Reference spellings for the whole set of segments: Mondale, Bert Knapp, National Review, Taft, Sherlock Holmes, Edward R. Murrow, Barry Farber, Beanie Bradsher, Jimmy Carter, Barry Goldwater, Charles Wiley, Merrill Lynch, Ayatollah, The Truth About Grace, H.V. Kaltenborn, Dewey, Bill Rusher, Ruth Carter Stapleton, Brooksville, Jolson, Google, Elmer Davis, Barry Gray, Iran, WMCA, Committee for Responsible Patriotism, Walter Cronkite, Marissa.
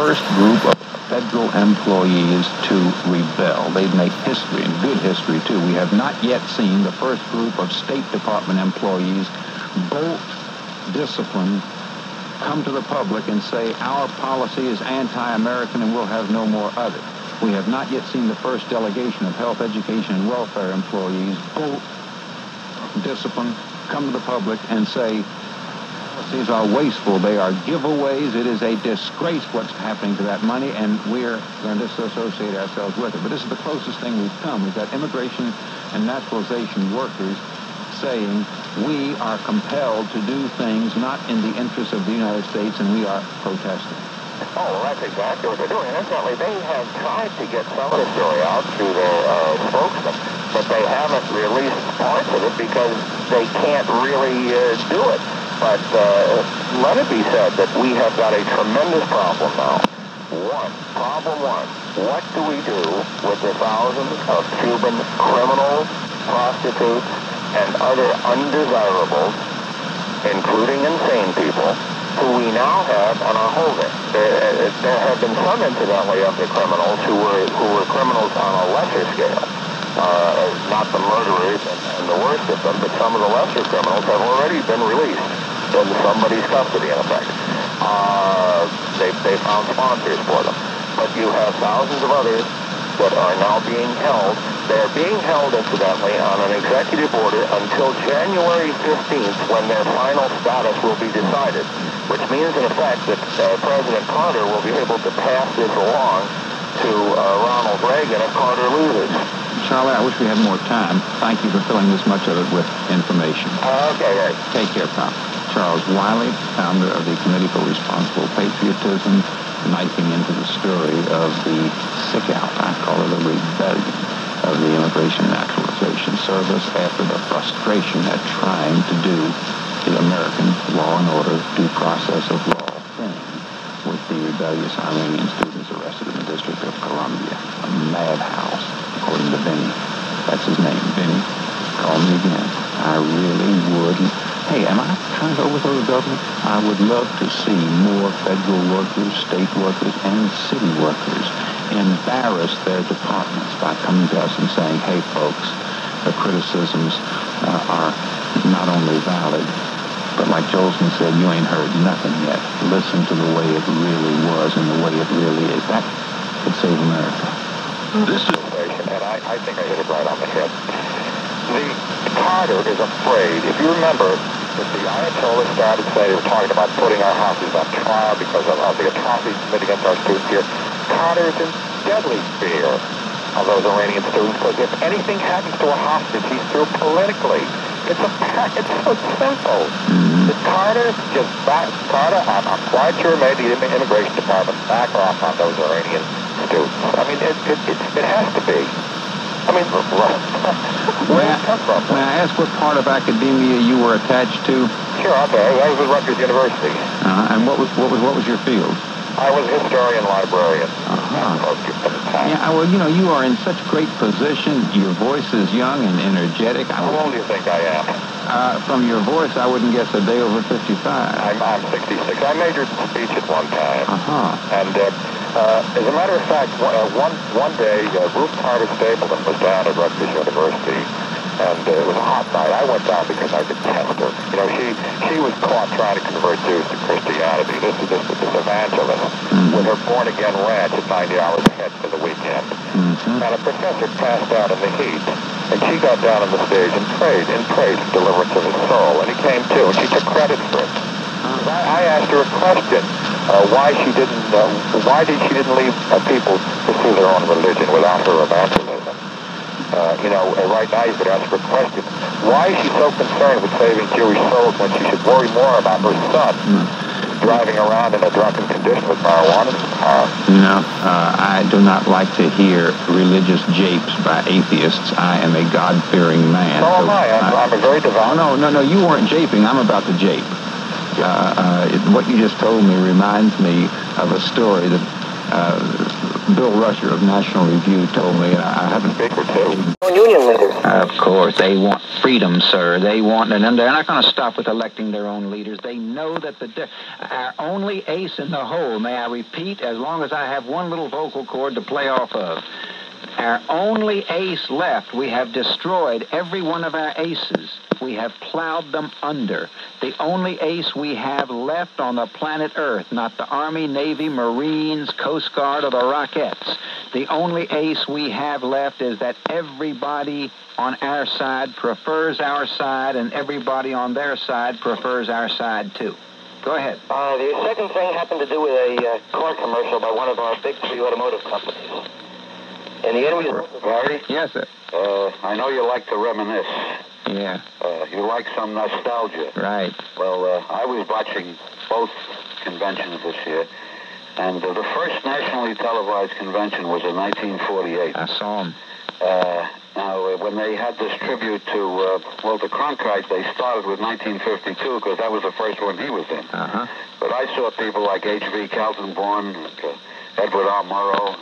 first group of federal employees to rebel. They've made history, and good history, too. We have not yet seen the first group of State Department employees bolt discipline, come to the public and say, our policy is anti-American and we'll have no more of it. We have not yet seen the first delegation of health, education, and welfare employees bolt discipline, come to the public and say, these are wasteful, they are giveaways, it is a disgrace what's happening to that money, and we're going to disassociate ourselves with it. But this is the closest thing we've come. We've got immigration and naturalization workers saying we are compelled to do things not in the interest of the United States, and we are protesting. Oh, well, that's exactly what they're doing. Incidentally, they have tried to get some of the story out through their spokesman, but they haven't released parts of it because they can't really do it. But let it be said that we have got a tremendous problem now. Problem one, what do we do with the thousands of Cuban criminals, prostitutes, and other undesirables, including insane people, who we now have on our holding? There have been some, incidentally, of the criminals who were criminals on a lesser scale. Not the murderers and the worst of them, but some of the lesser criminals have already been released in somebody's custody, in effect. They found sponsors for them. But you have thousands of others that are now being held. They're being held, incidentally, on an executive order until January 15th, when their final status will be decided, which means, in effect, that President Carter will be able to pass this along to Ronald Reagan if Carter loses. Charlie, I wish we had more time. Thank you for filling this much of it with information. Okay, right. Take care, Tom. Charles Wiley, founder of the Committee for Responsible Patriotism, knifing into the story of the sick-out, I call it a rebellion, of the Immigration and Naturalization Service after the frustration at trying to do the American law and order due process of law thing with the rebellious Iranian students arrested in the District of Columbia. A madhouse. According to Benny. That's his name, Benny. Call me again. I really would. Hey, am I trying to overthrow the government? I would love to see more federal workers, state workers, and city workers embarrass their departments by coming to us and saying, hey, folks, the criticisms are not only valid, but like Jolson said, you ain't heard nothing yet. Listen to the way it really was and the way it really is. That could save America. This is... and I think I hit it right on the head. Carter is afraid. If you remember, that the Ayatollah started today, he was talking about putting our houses on trial because of the atrocities committed against our students here. Carter is in deadly fear of those Iranian students, because if anything happens to a hostage, he's through politically. It's so simple. The Carter, I'm quite sure, made the Immigration Department back off on those Iranian students. I mean, it has to be. I mean, where did it come from? May I ask what part of academia you were attached to? Sure, okay. I was at Rutgers University. And what was your field? I was a historian librarian. Yeah, well, you know, you are in such great position. Your voice is young and energetic. How old do you think I am? From your voice, I wouldn't guess a day over 55. I'm 66. I majored in speech at one time. And as a matter of fact, one day, Ruth Carter Stapleton was down at Rutgers University. And it was a hot night. I went down because I detest her. You know, she was caught trying to convert Jews to Christianity. This evangelism with her born-again ranch at 90 hours ahead for the weekend. And a professor passed out in the heat. And she got down on the stage and prayed for deliverance of his soul. And he came to, and she took credit for it. I asked her a question. Why did she leave people pursue their own religion without her evangelism? You know, right now you could ask her a question. Why is she so concerned with saving Jewish souls when she should worry more about her son driving around in a drunken condition with marijuana in his car? No, I do not like to hear religious japes by atheists. I am a God-fearing man. So am I. I'm a very devout. No, you weren't japing. I'm about to jape. What you just told me reminds me of a story that Bill Rusher of National Review told me, and I haven't told union leaders. Of course, they want freedom, sir. They want, and they're not going to stop with electing their own leaders. They know that our only ace in the hole, may I repeat, as long as I have one little vocal cord to play off of, our only ace left, we have destroyed every one of our aces. We have plowed them under. The only ace we have left on the planet Earth, not the Army, Navy, Marines, Coast Guard, or the Rockettes. The only ace we have left is that everybody on our side prefers our side, and everybody on their side prefers our side, too. Go ahead. The second thing happened to do with a car commercial by one of our big three automotive companies. In the end, Barry? Yes, sir. I know you like to reminisce. Yeah. You like some nostalgia. Right. Well, I was watching both conventions this year, and the first nationally televised convention was in 1948. I saw them. Now, when they had this tribute to Walter Cronkite, they started with 1952 because that was the first one he was in. Uh-huh. But I saw people like H.V. Kaltenborn, Edward R. Murrow,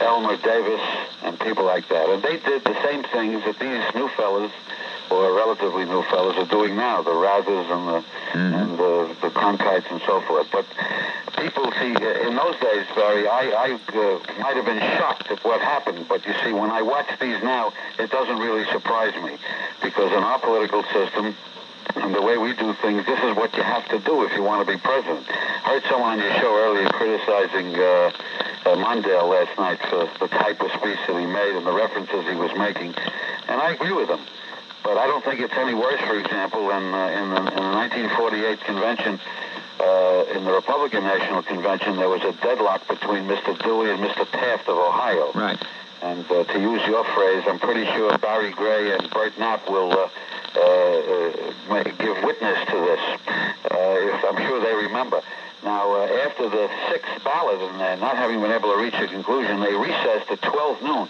Elmer Davis, and people like that. And they did the same things that these new fellas, or relatively new fellas, are doing now, the Rathers and the Cronkites and so forth. But people see, in those days, Barry, I might have been shocked at what happened, but you see, when I watch these now, it doesn't really surprise me, because in our political system, and the way we do things, this is what you have to do if you want to be president. I heard someone on your show earlier criticizing Mondale last night for the type of speech that he made and the references he was making, and I agree with him. But I don't think it's any worse, for example, than in the 1948 convention, in the Republican National Convention, there was a deadlock between Mr. Dewey and Mr. Taft of Ohio. Right. And to use your phrase, I'm pretty sure Barry Gray and Bert Knapp will give witness to this. If I'm sure they remember. Now, after the sixth ballot, and not having been able to reach a conclusion, they recessed at 12 noon.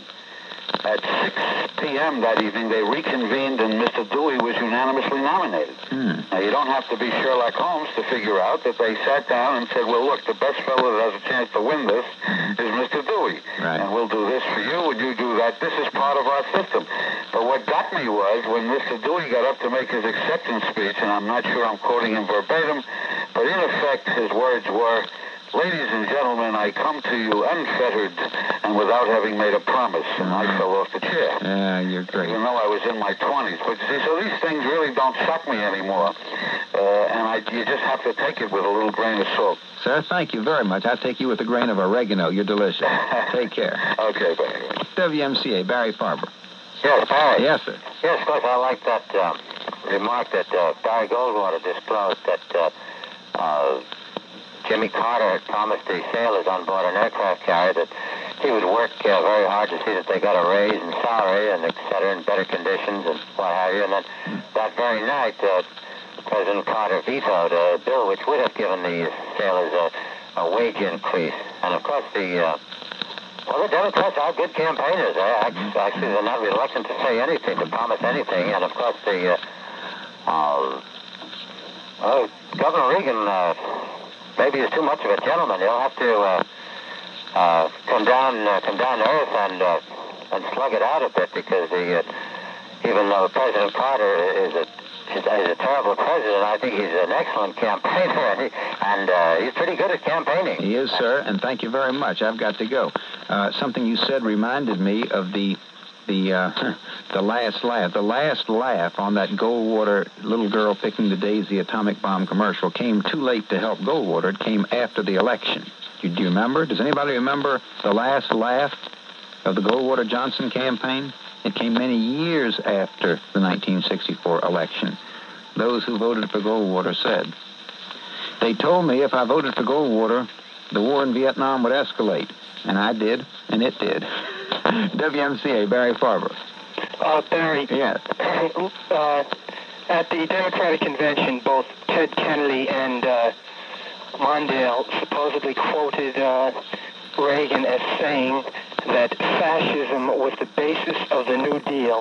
At 6 p.m. that evening, they reconvened, and Mr. Dewey was unanimously nominated. Now, you don't have to be Sherlock Holmes to figure out that they sat down and said, well, look, the best fellow that has a chance to win this is Mr. Dewey. Right. And we'll do this for you, and you do that. This is part of our system. But what got me was when Mr. Dewey got up to make his acceptance speech, and I'm not sure I'm quoting him verbatim, but in effect, his words were, ladies and gentlemen, I come to you unfettered and without having made a promise. And I fell off the chair. Yeah, you're great. Even though I was in my 20s. But you see, so these things really don't shock me anymore. You just have to take it with a little grain of salt. Sir, thank you very much. I take you with a grain of oregano. You're delicious. Take care. Okay, Barry. WMCA, Barry Farber. Yes, Barry. Yes, sir. Yes, of course, I like that remark that Barry Goldwater disclosed that... Jimmy Carter promised the sailors on board an aircraft carrier that he would work very hard to see that they got a raise in salary and et cetera, and better conditions and what have you. And then that very night, President Carter vetoed a bill which would have given the sailors a wage increase. And of course, the Democrats are good campaigners. Actually, they're not reluctant to say anything, to promise anything. And of course, Governor Reagan... maybe he's too much of a gentleman. He'll have to come down to earth and slug it out a bit, because even though President Carter is a terrible president, I think he's an excellent campaigner, and he's pretty good at campaigning. He is, sir, and thank you very much. I've got to go. Something you said reminded me of the last laugh on that Goldwater little girl picking the daisy atomic bomb commercial came too late to help Goldwater. It came after the election. Do you remember? Does anybody remember the last laugh of the Goldwater Johnson campaign? It came many years after the 1964 election. Those who voted for Goldwater said, they told me if I voted for Goldwater, the war in Vietnam would escalate. And I did, and it did. WMCA, Barry Farber. Barry. Yes. At the Democratic Convention, both Ted Kennedy and Mondale supposedly quoted Reagan as saying that fascism was the basis of the New Deal.